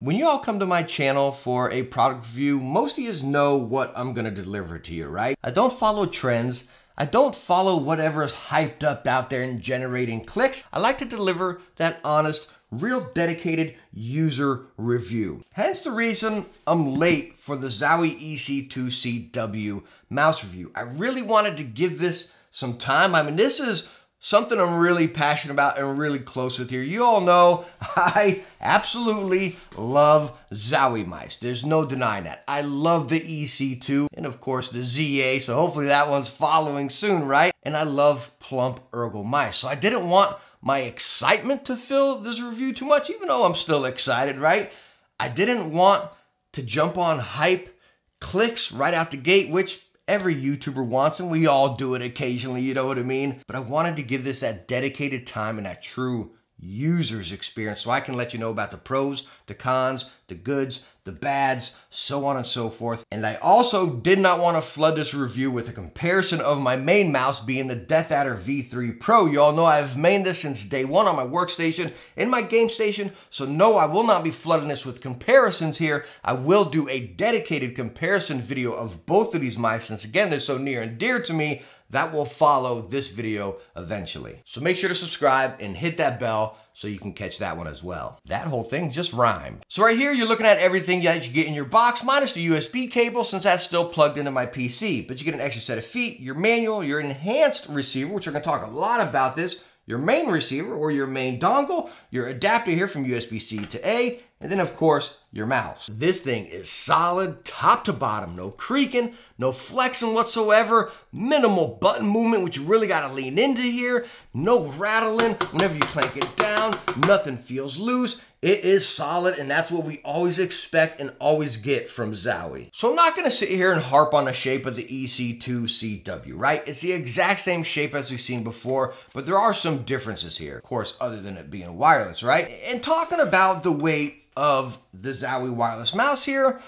When you all come to my channel for a product review, most of you know what I'm gonna deliver to you, right? I don't follow trends. I don't follow whatever's hyped up out there and generating clicks. I like to deliver that honest, real dedicated user review. Hence the reason I'm late for the Zowie EC2-CW mouse review. I really wanted to give this some time. I mean, this is something I'm really passionate about and really close with here. You all know I absolutely love Zowie mice. There's no denying that. I love the EC2 and of course the ZA, so hopefully that one's following soon, right? And I love plump ergo mice. So I didn't want my excitement to fill this review too much, even though I'm still excited, right? I didn't want to jump on hype clicks right out the gate, which every YouTuber wants, and we all do it occasionally, you know what I mean? But I wanted to give this that dedicated time and that true user's experience so I can let you know about the pros, the cons, the goods, the bads, so on and so forth. And I also did not want to flood this review with a comparison of my main mouse being the DeathAdder V3 Pro. You all know I've mained this since day one on my workstation, in my game station, so no, I will not be flooding this with comparisons here. I will do a dedicated comparison video of both of these mice since, again, they're so near and dear to me. That will follow this video eventually. So make sure to subscribe and hit that bell so you can catch that one as well. That whole thing just rhymed. So right here, you're looking at everything that you get in your box, minus the USB cable, since that's still plugged into my PC. But you get an extra set of feet, your manual, your enhanced receiver, which we're gonna talk a lot about this, your main receiver or your main dongle, your adapter here from USB-C to A, and then of course, your mouse. This thing is solid top to bottom, no creaking, no flexing whatsoever, minimal button movement, which you really gotta lean into here, no rattling whenever you clank it down, nothing feels loose. It is solid, and that's what we always expect and always get from Zowie. So I'm not gonna sit here and harp on the shape of the EC2-CW, right? It's the exact same shape as we've seen before, but there are some differences here, of course, other than it being wireless, right? And talking about the weight of the Zowie wireless mouse here,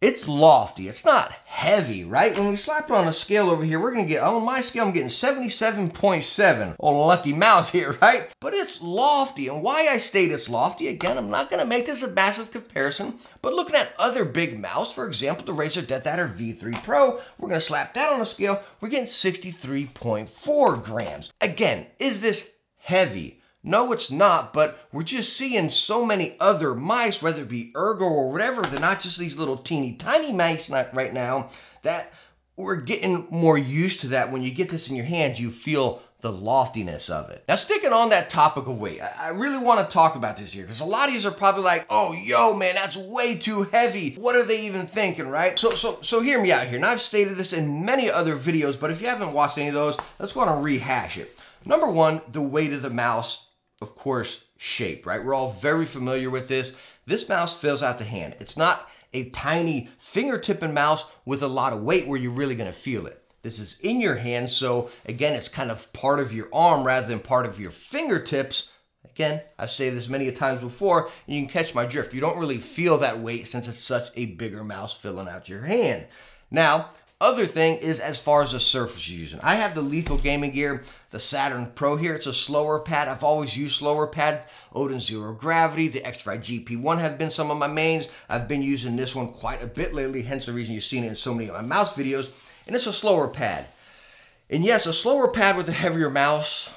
it's lofty, it's not heavy, right? When we slap it on a scale over here, we're gonna get, on my scale, I'm getting 77.7. Oh, lucky mouse here, right? But it's lofty, and why I state it's lofty, again, I'm not gonna make this a massive comparison, but looking at other big mouse, for example, the Razer DeathAdder V3 Pro, we're gonna slap that on a scale, we're getting 63.4 grams. Again, is this heavy? No, it's not, but we're just seeing so many other mice, whether it be ergo or whatever, they're not just these little teeny tiny mice right now, that we're getting more used to that. When you get this in your hand, you feel the loftiness of it. Now, sticking on that topic of weight, I really wanna talk about this here, because a lot of you are probably like, oh, yo, man, that's way too heavy. What are they even thinking, right? So hear me out here, and I've stated this in many other videos, but if you haven't watched any of those, let's go on and rehash it. Number one, the weight of the mouse, of course, shape, right? We're all very familiar with this. This mouse fills out the hand. It's not a tiny fingertipping mouse with a lot of weight where you're really gonna feel it. This is in your hand, so again, it's kind of part of your arm rather than part of your fingertips. Again, I've stated this many times before, and you can catch my drift. You don't really feel that weight since it's such a bigger mouse filling out your hand. Now, other thing is as far as the surface you're using. I have the Lethal Gaming Gear, the Saturn Pro here. It's a slower pad. I've always used slower pad. Odin Zero Gravity, the X-Ray GP1 have been some of my mains. I've been using this one quite a bit lately, hence the reason you've seen it in so many of my mouse videos. And it's a slower pad. And yes, a slower pad with a heavier mouse,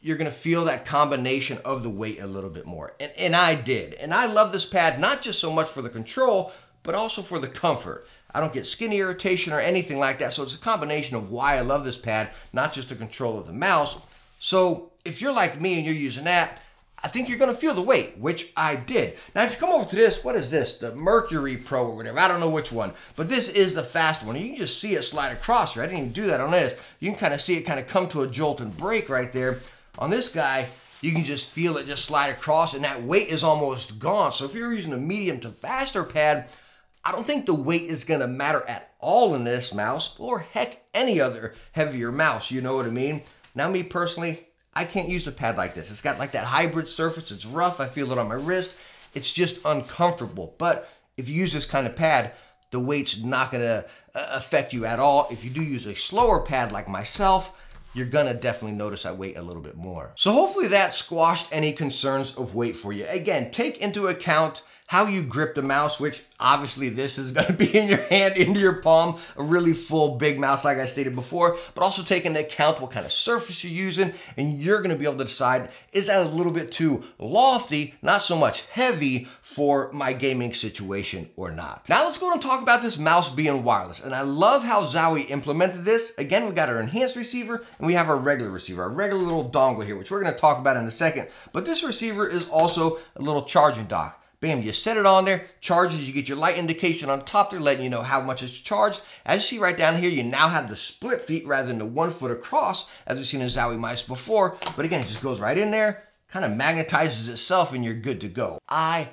you're gonna feel that combination of the weight a little bit more. And I did. And I love this pad, not just so much for the control, but also for the comfort. I don't get skin irritation or anything like that, so it's a combination of why I love this pad, not just the control of the mouse. So if you're like me and you're using that, I think you're gonna feel the weight, which I did. Now if you come over to this, what is this? The Mercury Pro or whatever, I don't know which one, but this is the fast one. You can just see it slide across here. I didn't even do that on this. You can kind of see it kind of come to a jolt and break right there. On this guy, you can just feel it just slide across and that weight is almost gone. So if you're using a medium to faster pad, I don't think the weight is gonna matter at all in this mouse, or heck, any other heavier mouse, you know what I mean? Now me personally, I can't use a pad like this. It's got like that hybrid surface, it's rough, I feel it on my wrist, it's just uncomfortable. But if you use this kind of pad, the weight's not gonna affect you at all. If you do use a slower pad like myself, you're gonna definitely notice that weight a little bit more. So hopefully that squashed any concerns of weight for you. Again, take into account how you grip the mouse, which obviously this is gonna be in your hand, into your palm, a really full big mouse like I stated before, but also take into account what kind of surface you're using, and you're gonna be able to decide, is that a little bit too lofty, not so much heavy for my gaming situation or not. Now let's go and talk about this mouse being wireless, and I love how Zowie implemented this. Again, we got our enhanced receiver, and we have our regular receiver, our regular little dongle here, which we're gonna talk about in a second, but this receiver is also a little charging dock. Bam, you set it on there, charges, you get your light indication on top there, letting you know how much it's charged. As you see right down here, you now have the split feet rather than the 1 foot across, as we've seen in Zowie mice before. But again, it just goes right in there, kind of magnetizes itself, and you're good to go. I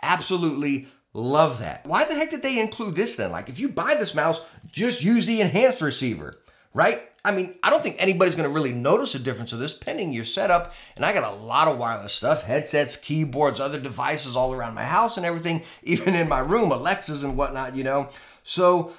absolutely love that. Why the heck did they include this then? Like, if you buy this mouse, just use the enhanced receiver, right? I mean, I don't think anybody's gonna really notice a difference of this pending your setup, and I got a lot of wireless stuff, headsets, keyboards, other devices all around my house and everything, even in my room, Alexas and whatnot, you know? So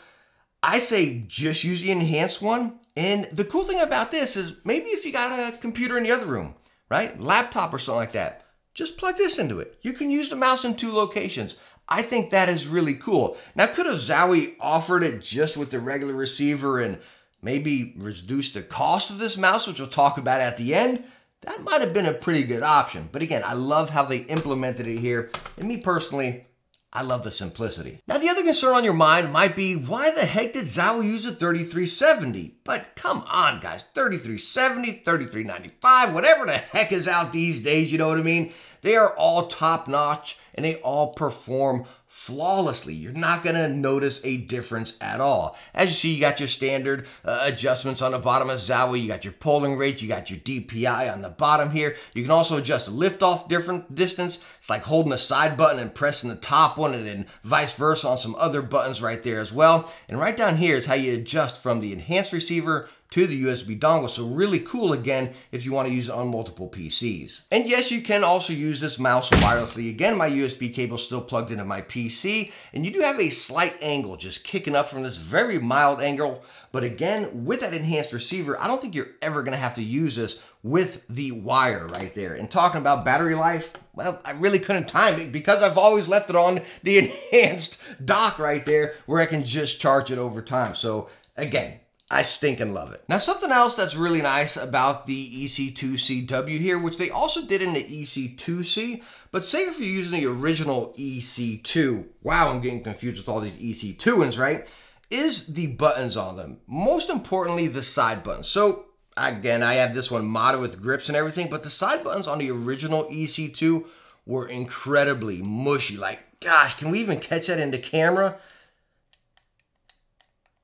I say just use the enhanced one, and the cool thing about this is maybe if you got a computer in the other room, right? Laptop or something like that, just plug this into it. You can use the mouse in 2 locations. I think that is really cool. Now, could have Zowie offered it just with the regular receiver and maybe reduce the cost of this mouse, which we'll talk about at the end? That might have been a pretty good option. But again, I love how they implemented it here. And me personally, I love the simplicity. Now, the other concern on your mind might be, why the heck did Zowie use a 3370? But come on, guys, 3370, 3395, whatever the heck is out these days, you know what I mean? They are all top-notch, and they all perform flawlessly. You're not gonna notice a difference at all. As you see, you got your standard adjustments on the bottom of Zowie, you got your polling rate, you got your DPI on the bottom here. You can also adjust the lift-off different distance. It's like holding the side button and pressing the top one, and then vice versa on some other buttons right there as well. And right down here is how you adjust from the enhanced receiver to the USB dongle. So really cool, again, if you want to use it on multiple PCs. And yes, you can also use this mouse wirelessly. Again, my USB cable is still plugged into my PC, and you do have a slight angle just kicking up from this very mild angle. But again, with that enhanced receiver, I don't think you're ever going to have to use this with the wire right there. And talking about battery life, well, I really couldn't time it because I've always left it on the enhanced dock right there where I can just charge it over time. So again, I stinking love it. Now, something else that's really nice about the EC2-CW here, which they also did in the EC2-C, but say if you're using the original EC2, wow, I'm getting confused with all these EC2s, right? Is the buttons on them. Most importantly, the side buttons. So again, I have this one modded with grips and everything, but the side buttons on the original EC2 were incredibly mushy. Like, gosh, can we even catch that into camera?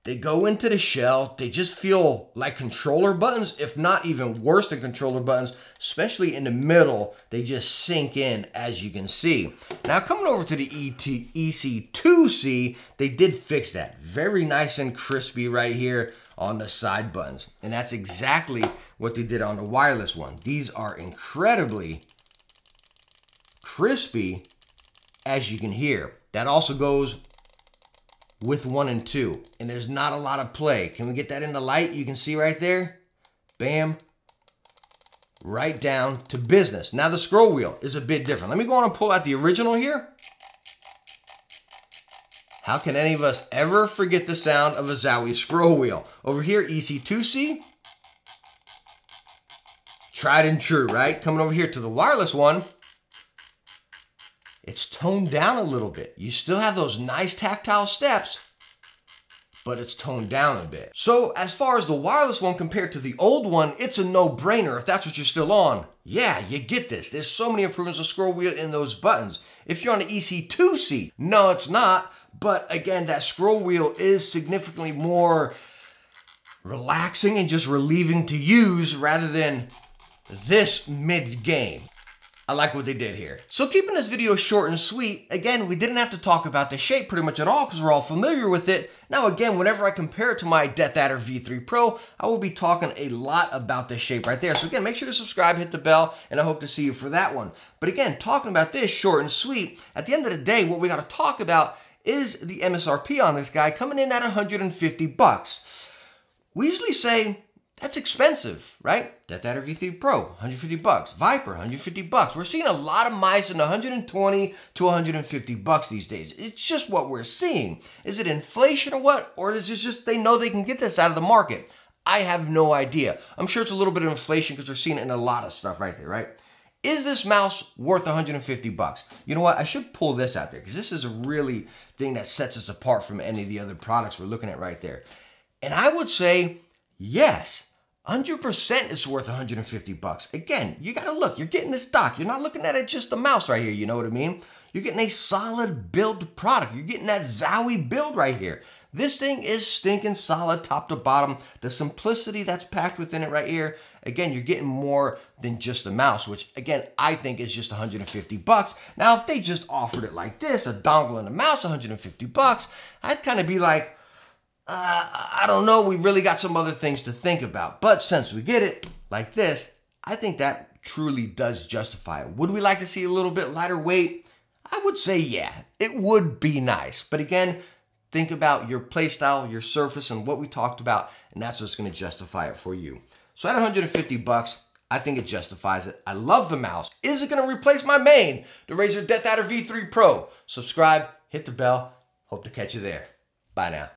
They go into the shell, they just feel like controller buttons, if not even worse than controller buttons, especially in the middle. They just sink in, as you can see. Now, coming over to the EC2-C, they did fix that. Very nice and crispy right here on the side buttons. And that's exactly what they did on the wireless one. These are incredibly crispy, as you can hear. That also goes with 1 and 2, and there's not a lot of play. Can we get that in the light? You can see right there, bam, right down to business. Now the scroll wheel is a bit different. Let me go on and pull out the original here. How can any of us ever forget the sound of a Zowie scroll wheel? Over here, EC2-C, tried and true, right? Coming over here to the wireless one, it's toned down a little bit. You still have those nice tactile steps, but it's toned down a bit. So as far as the wireless one compared to the old one, it's a no-brainer if that's what you're still on. Yeah, you get this. There's so many improvements of scroll wheel in those buttons. If you're on the EC2-C, no, it's not. But again, that scroll wheel is significantly more relaxing and just relieving to use rather than this mid-game. I like what they did here. So keeping this video short and sweet, again, we didn't have to talk about the shape pretty much at all because we're all familiar with it. Now again, whenever I compare it to my DeathAdder V3 Pro, I will be talking a lot about this shape right there. So again, make sure to subscribe, hit the bell, and I hope to see you for that one. But again, talking about this short and sweet, at the end of the day, what we gotta talk about is the MSRP on this guy coming in at $150. We usually say That's expensive, right? DeathAdder V3 Pro, 150 bucks. Viper, 150 bucks. We're seeing a lot of mice in 120 to 150 bucks these days. It's just what we're seeing. Is it inflation or what? Or is it just they know they can get this out of the market? I have no idea. I'm sure it's a little bit of inflation because we're seeing it in a lot of stuff right there, right? Is this mouse worth 150 bucks? You know what? I should pull this out there because this is a really thing that sets us apart from any of the other products we're looking at right there. And I would say, yes, 100% it's worth 150 bucks. Again, you got to look. You're getting this dock. You're not looking at it just the mouse right here. You know what I mean? You're getting a solid build product. You're getting that Zowie build right here. This thing is stinking solid top to bottom. The simplicity that's packed within it right here. Again, you're getting more than just a mouse, which again, I think is just 150 bucks. Now, if they just offered it like this, a dongle and a mouse, 150 bucks, I'd kind of be like, I don't know. We really got some other things to think about. But since we get it like this, I think that truly does justify it. Would we like to see a little bit lighter weight? I would say, yeah, it would be nice. But again, think about your play style, your surface, and what we talked about, and that's what's going to justify it for you. So at 150 bucks, I think it justifies it. I love the mouse. Is it going to replace my main, the Razer DeathAdder V3 Pro? Subscribe, hit the bell. Hope to catch you there. Bye now.